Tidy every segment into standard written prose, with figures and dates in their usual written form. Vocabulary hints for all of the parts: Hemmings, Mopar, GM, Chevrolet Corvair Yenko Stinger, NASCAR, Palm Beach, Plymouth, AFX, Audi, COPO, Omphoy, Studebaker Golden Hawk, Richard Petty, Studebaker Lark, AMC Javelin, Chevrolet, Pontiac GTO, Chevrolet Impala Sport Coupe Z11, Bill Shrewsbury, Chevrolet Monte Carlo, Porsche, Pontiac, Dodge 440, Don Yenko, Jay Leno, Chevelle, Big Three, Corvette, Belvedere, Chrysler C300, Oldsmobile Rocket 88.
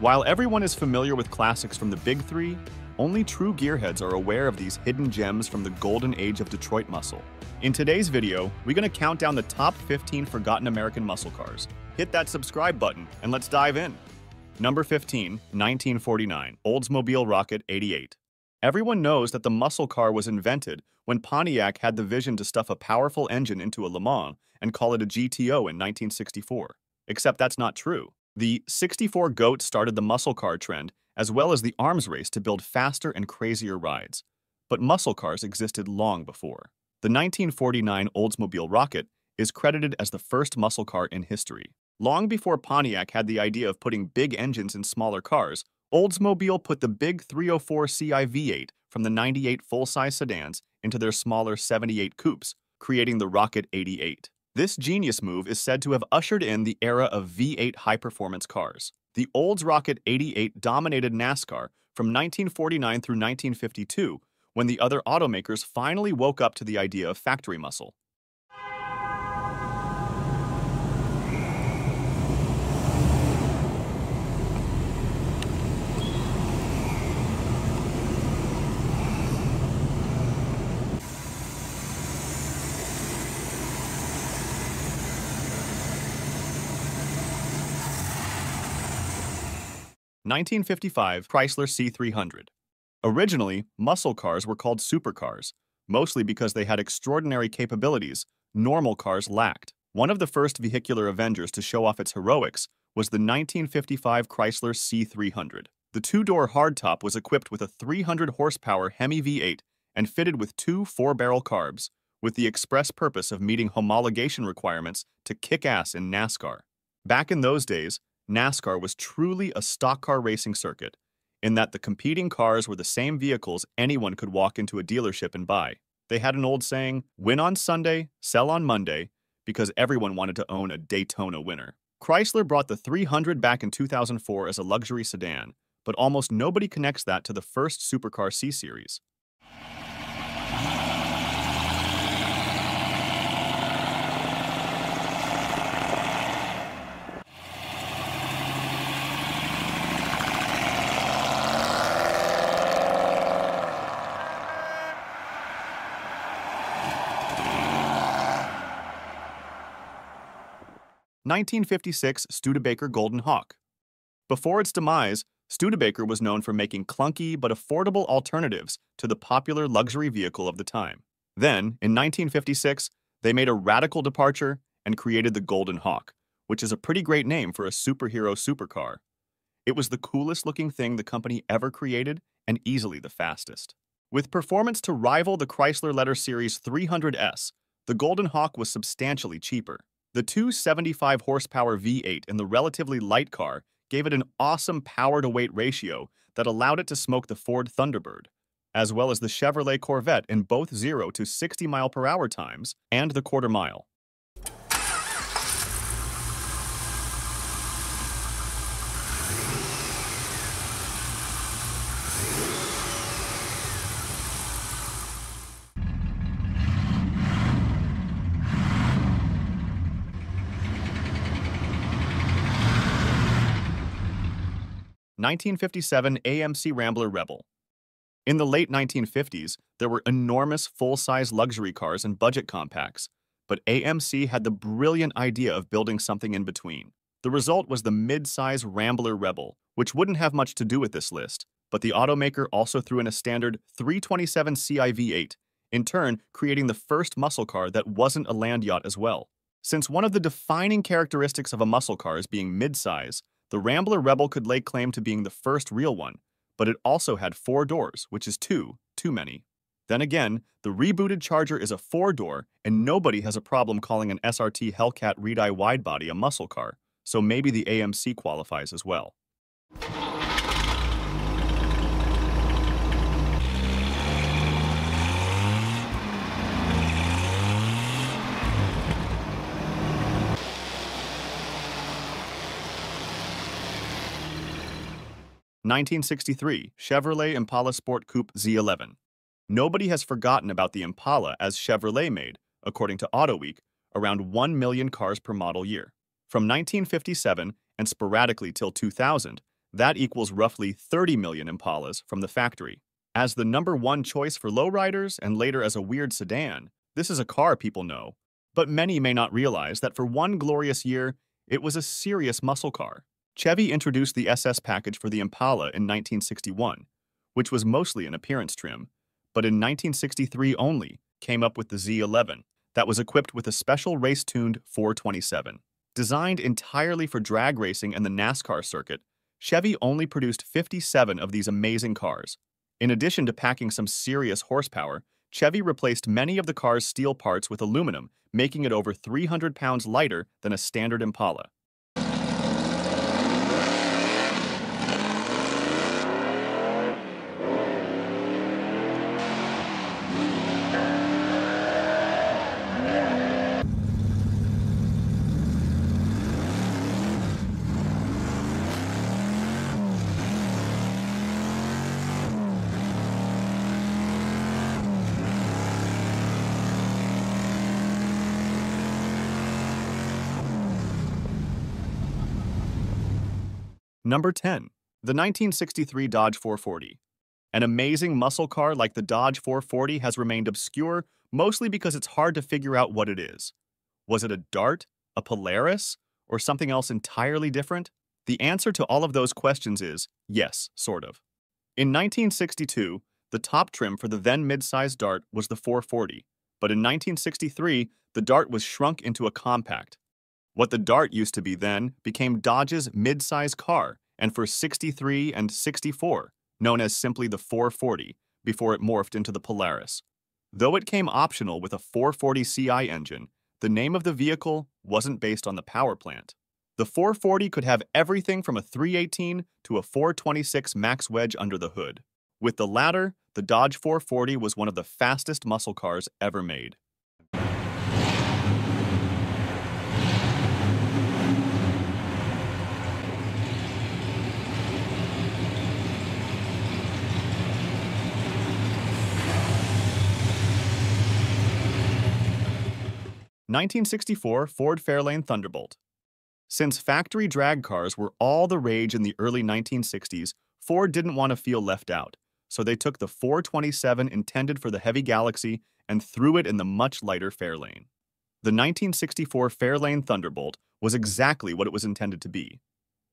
While everyone is familiar with classics from the Big Three, only true gearheads are aware of these hidden gems from the golden age of Detroit muscle. In today's video, we're going to count down the top 15 forgotten American muscle cars. Hit that subscribe button and let's dive in. Number 15, 1949, Oldsmobile Rocket 88. Everyone knows that the muscle car was invented when Pontiac had the vision to stuff a powerful engine into a Le Mans and call it a GTO in 1964. Except that's not true. The 64 GOAT started the muscle car trend, as well as the arms race to build faster and crazier rides. But muscle cars existed long before. The 1949 Oldsmobile Rocket is credited as the first muscle car in history. Long before Pontiac had the idea of putting big engines in smaller cars, Oldsmobile put the big 304 CI V8 from the 98 full-size sedans into their smaller 78 coupes, creating the Rocket 88. This genius move is said to have ushered in the era of V8 high-performance cars. The Olds Rocket 88 dominated NASCAR from 1949 through 1952, when the other automakers finally woke up to the idea of factory muscle. (1955) Chrysler C300. Originally, muscle cars were called supercars, mostly because they had extraordinary capabilities normal cars lacked. One of the first vehicular Avengers to show off its heroics was the 1955 Chrysler C300. The two-door hardtop was equipped with a 300-horsepower Hemi V8 and fitted with two 4-barrel carbs, with the express purpose of meeting homologation requirements to kick ass in NASCAR. Back in those days, NASCAR was truly a stock car racing circuit, in that the competing cars were the same vehicles anyone could walk into a dealership and buy. They had an old saying, "Win on Sunday, sell on Monday," because everyone wanted to own a Daytona winner. Chrysler brought the 300 back in 2004 as a luxury sedan, but almost nobody connects that to the first supercar C-Series. (1956) Studebaker Golden Hawk. Before its demise, Studebaker was known for making clunky but affordable alternatives to the popular luxury vehicle of the time. Then, in 1956, they made a radical departure and created the Golden Hawk, which is a pretty great name for a superhero supercar. It was the coolest-looking thing the company ever created and easily the fastest. With performance to rival the Chrysler Letter Series 300S, the Golden Hawk was substantially cheaper. The 275-horsepower V8 in the relatively light car gave it an awesome power-to-weight ratio that allowed it to smoke the Ford Thunderbird, as well as the Chevrolet Corvette in both 0 to 60 mph times and the quarter mile. (1957) AMC Rambler Rebel. In the late 1950s, there were enormous full-size luxury cars and budget compacts, but AMC had the brilliant idea of building something in between. The result was the mid-size Rambler Rebel, which wouldn't have much to do with this list, but the automaker also threw in a standard 327 CI V8, in turn creating the first muscle car that wasn't a land yacht as well. Since one of the defining characteristics of a muscle car is being mid-size, the Rambler Rebel could lay claim to being the first real one, but it also had 4 doors, which is too many. Then again, the rebooted Charger is a 4-door, and nobody has a problem calling an SRT Hellcat redeye widebody a muscle car, so maybe the AMC qualifies as well. (1963) Chevrolet Impala Sport Coupe Z11. Nobody has forgotten about the Impala, as Chevrolet made, according to Auto Week, around 1 million cars per model year. From 1957 and sporadically till 2000, That equals roughly 30 million Impalas from the factory. As the #1 choice for lowriders and later as a weird sedan, this is a car people know, but many may not realize that for one glorious year, it was a serious muscle car. Chevy introduced the SS package for the Impala in 1961, which was mostly an appearance trim, but in 1963 only came up with the Z11 that was equipped with a special race-tuned 427. Designed entirely for drag racing and the NASCAR circuit, Chevy only produced 57 of these amazing cars. In addition to packing some serious horsepower, Chevy replaced many of the car's steel parts with aluminum, making it over 300 pounds lighter than a standard Impala. #10. The 1963 Dodge 440. An amazing muscle car like the Dodge 440 has remained obscure mostly because it's hard to figure out what it is. Was it a Dart, a Polaris, or something else entirely different? The answer to all of those questions is yes, sort of. In 1962, the top trim for the then mid-size Dart was the 440, but in 1963, the Dart was shrunk into a compact. What the Dart used to be then became Dodge's mid-size car, and for 63 and 64, known as simply the 440, before it morphed into the Polaris. Though it came optional with a 440 CI engine, the name of the vehicle wasn't based on the power plant. The 440 could have everything from a 318 to a 426 max wedge under the hood. With the latter, the Dodge 440 was one of the fastest muscle cars ever made. '64 Ford Fairlane Thunderbolt. Since factory drag cars were all the rage in the early 1960s, Ford didn't want to feel left out, so they took the 427 intended for the heavy Galaxy and threw it in the much lighter Fairlane. The 1964 Fairlane Thunderbolt was exactly what it was intended to be,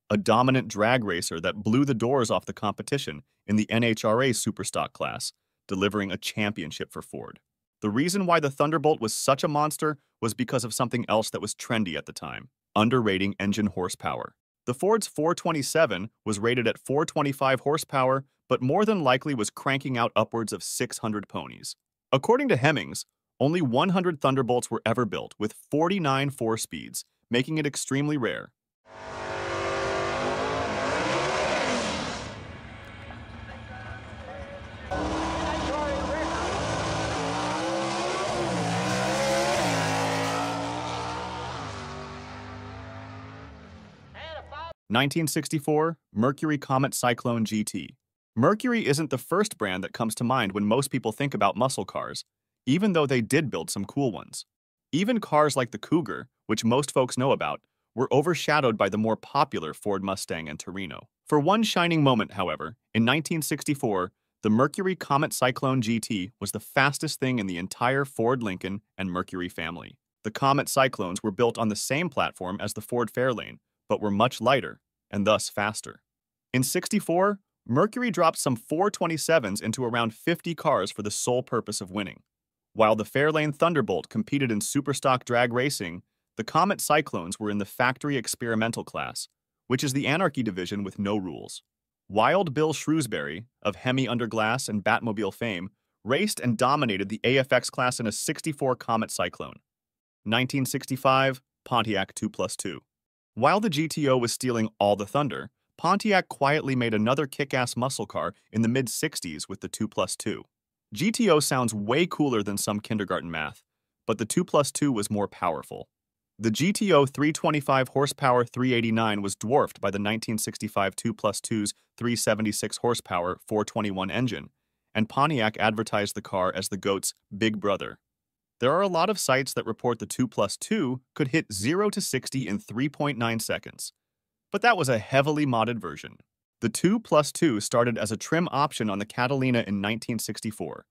a dominant drag racer that blew the doors off the competition in the NHRA Superstock class, delivering a championship for Ford. The reason why the Thunderbolt was such a monster was because of something else that was trendy at the time, underrating engine horsepower. The Ford's 427 was rated at 425 horsepower, but more than likely was cranking out upwards of 600 ponies. According to Hemmings, only 100 Thunderbolts were ever built, with 49 four-speeds, making it extremely rare. '64 Mercury Comet Cyclone GT. Mercury isn't the first brand that comes to mind when most people think about muscle cars, even though they did build some cool ones. Even cars like the Cougar, which most folks know about, were overshadowed by the more popular Ford Mustang and Torino. For one shining moment, however, in 1964, the Mercury Comet Cyclone GT was the fastest thing in the entire Ford Lincoln and Mercury family. The Comet Cyclones were built on the same platform as the Ford Fairlane, but were much lighter, and thus faster. In '64, Mercury dropped some 427s into around 50 cars for the sole purpose of winning. While the Fairlane Thunderbolt competed in superstock drag racing, the Comet Cyclones were in the factory experimental class, which is the anarchy division with no rules. Wild Bill Shrewsbury, of Hemi Under Glass and Batmobile fame, raced and dominated the AFX class in a '64 Comet Cyclone. 1965 Pontiac 2+2. While the GTO was stealing all the thunder, Pontiac quietly made another kick-ass muscle car in the mid-60s with the 2+2. GTO sounds way cooler than some kindergarten math, but the 2+2 was more powerful. The GTO 325 horsepower 389 was dwarfed by the 1965 2+2's 376 horsepower 421 engine, and Pontiac advertised the car as the GOAT's big brother. There are a lot of sites that report the 2+2 could hit 0 to 60 in 3.9 seconds, but that was a heavily modded version. The 2+2 started as a trim option on the Catalina in 1964,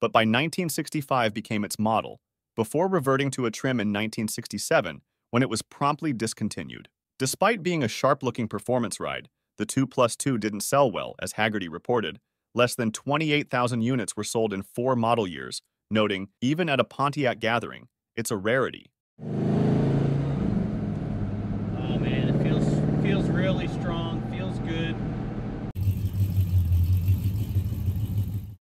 but by 1965 became its model, before reverting to a trim in 1967 when it was promptly discontinued. Despite being a sharp-looking performance ride, the 2+2 didn't sell well, as Haggerty reported. Less than 28,000 units were sold in 4 model years, noting, even at a Pontiac gathering, it's a rarity. Oh man, it feels really strong, feels good.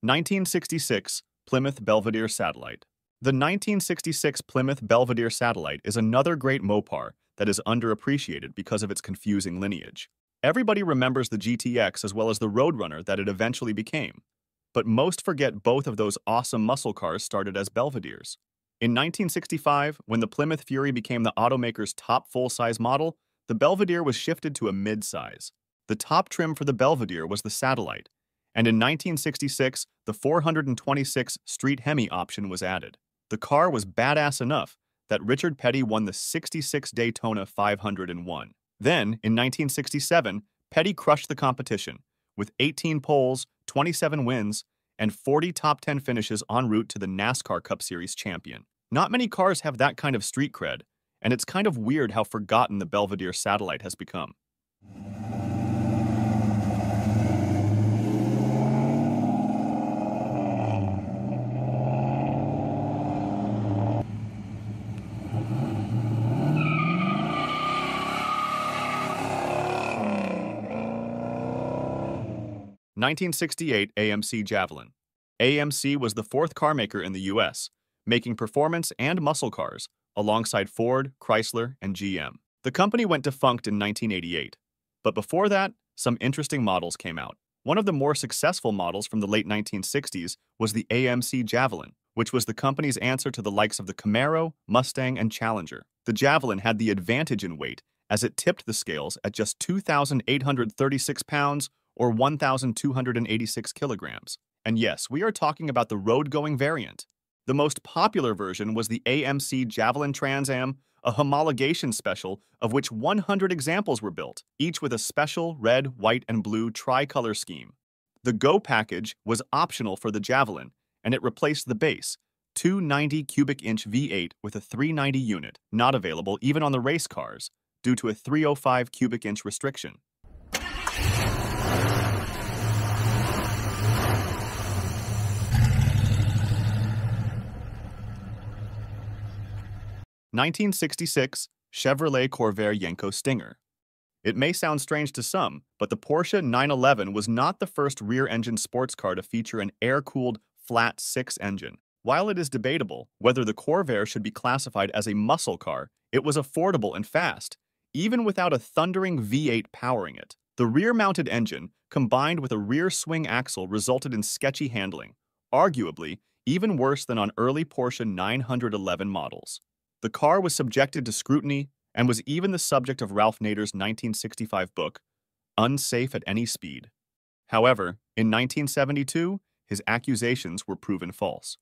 1966 Plymouth Belvedere Satellite. The 1966 Plymouth Belvedere Satellite is another great Mopar that is underappreciated because of its confusing lineage. Everybody remembers the GTX as well as the Roadrunner that it eventually became, but most forget both of those awesome muscle cars started as Belvederes. In 1965, when the Plymouth Fury became the automaker's top full-size model, the Belvedere was shifted to a mid-size. The top trim for the Belvedere was the Satellite, and in 1966, the 426 Street Hemi option was added. The car was badass enough that Richard Petty won the 66 Daytona 501. Then, in 1967, Petty crushed the competition, with 18 poles, 27 wins, and 40 top 10 finishes en route to the NASCAR Cup Series champion. Not many cars have that kind of street cred, and it's kind of weird how forgotten the Belvedere Satellite has become. 1968 AMC Javelin. AMC was the 4th carmaker in the U.S., making performance and muscle cars, alongside Ford, Chrysler, and GM. The company went defunct in 1988, but before that, some interesting models came out. One of the more successful models from the late 1960s was the AMC Javelin, which was the company's answer to the likes of the Camaro, Mustang, and Challenger. The Javelin had the advantage in weight, as it tipped the scales at just 2,836 pounds, or 1,286 kilograms. And yes, we are talking about the road-going variant. The most popular version was the AMC Javelin Trans Am, a homologation special of which 100 examples were built, each with a special red, white, and blue tri-color scheme. The Go package was optional for the Javelin, and it replaced the base 290 cubic inch V8 with a 390 unit, not available even on the race cars, due to a 305 cubic inch restriction. 1966 Chevrolet Corvair Yenko Stinger. It may sound strange to some, but the Porsche 911 was not the first rear-engine sports car to feature an air-cooled, flat six engine. While it is debatable whether the Corvair should be classified as a muscle car, it was affordable and fast, even without a thundering V8 powering it. The rear-mounted engine, combined with a rear-swing axle, resulted in sketchy handling, arguably even worse than on early Porsche 911 models. The car was subjected to scrutiny and was even the subject of Ralph Nader's 1965 book, Unsafe at Any Speed. However, in 1972, his accusations were proven false.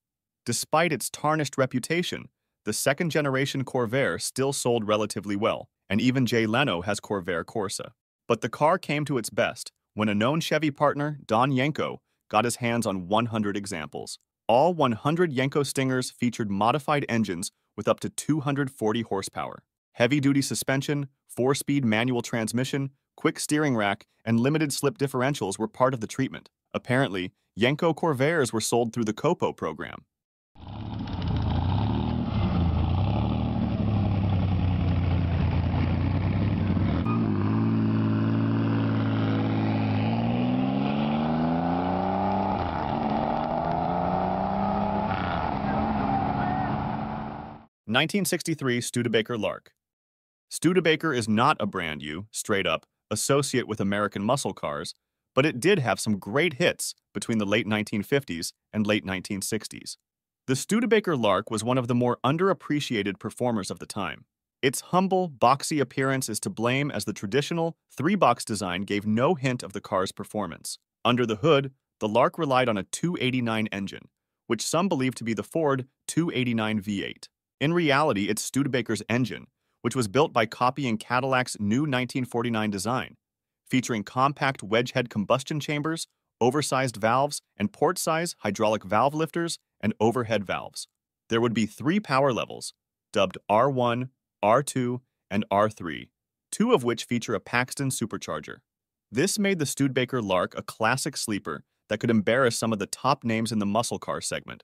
Despite its tarnished reputation, the second-generation Corvair still sold relatively well, and even Jay Leno has Corvair Corsa. But the car came to its best when a known Chevy partner, Don Yenko, got his hands on 100 examples. All 100 Yenko Stingers featured modified engines with up to 240 horsepower, heavy-duty suspension, 4-speed manual transmission, quick steering rack, and limited slip differentials were part of the treatment. Apparently, Yenko Corvairs were sold through the Copo program. 1963 Studebaker Lark. Studebaker is not a brand you, straight-up, associate with American muscle cars, but it did have some great hits between the late 1950s and late 1960s. The Studebaker Lark was one of the more underappreciated performers of the time. Its humble, boxy appearance is to blame, as the traditional three-box design gave no hint of the car's performance. Under the hood, the Lark relied on a 289 engine, which some believe to be the Ford 289 V8. In reality, it's Studebaker's engine, which was built by copying Cadillac's new 1949 design, featuring compact wedge-head combustion chambers, oversized valves, and port-size hydraulic valve lifters and overhead valves. There would be 3 power levels, dubbed R1, R2, and R3, 2 of which feature a Paxton supercharger. This made the Studebaker Lark a classic sleeper that could embarrass some of the top names in the muscle car segment.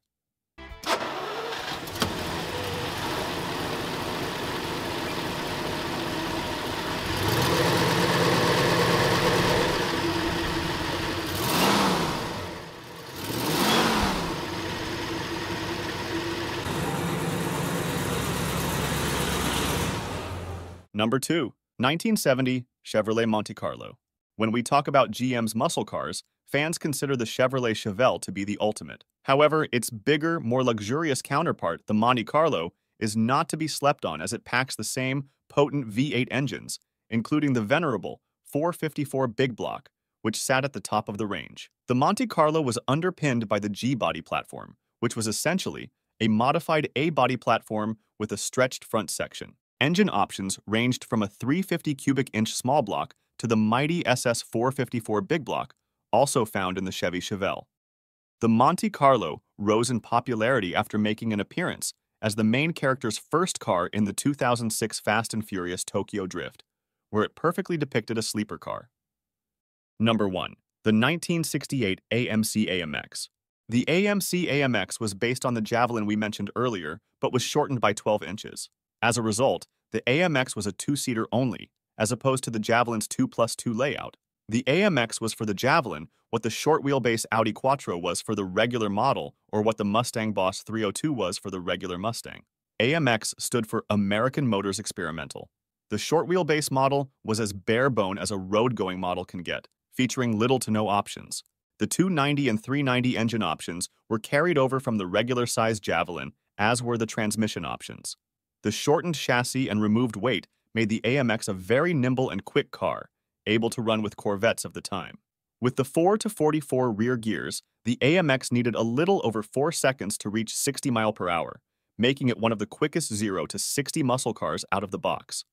Number 2, 1970 Chevrolet Monte Carlo. When we talk about GM's muscle cars, fans consider the Chevrolet Chevelle to be the ultimate. However, its bigger, more luxurious counterpart, the Monte Carlo, is not to be slept on as it packs the same potent V8 engines, including the venerable 454 Big Block, which sat at the top of the range. The Monte Carlo was underpinned by the G-body platform, which was essentially a modified A-body platform with a stretched front section. Engine options ranged from a 350 cubic inch small block to the mighty SS 454 Big Block, also found in the Chevy Chevelle. The Monte Carlo rose in popularity after making an appearance as the main character's first car in the 2006 Fast and Furious Tokyo Drift, where it perfectly depicted a sleeper car. Number 1. The 1968 AMC AMX. The AMC AMX was based on the Javelin we mentioned earlier, but was shortened by 12 inches. As a result, the AMX was a 2-seater only, as opposed to the Javelin's 2+2 layout. The AMX was for the Javelin what the short-wheelbase Audi Quattro was for the regular model, or what the Mustang Boss 302 was for the regular Mustang. AMX stood for American Motors Experimental. The short-wheelbase model was as bare-bone as a road-going model can get, featuring little to no options. The 290 and 390 engine options were carried over from the regular-sized Javelin, as were the transmission options. The shortened chassis and removed weight made the AMX a very nimble and quick car, able to run with Corvettes of the time. With the 4-44 rear gears, the AMX needed a little over 4 seconds to reach 60 mph, making it one of the quickest 0 to 60 muscle cars out of the box.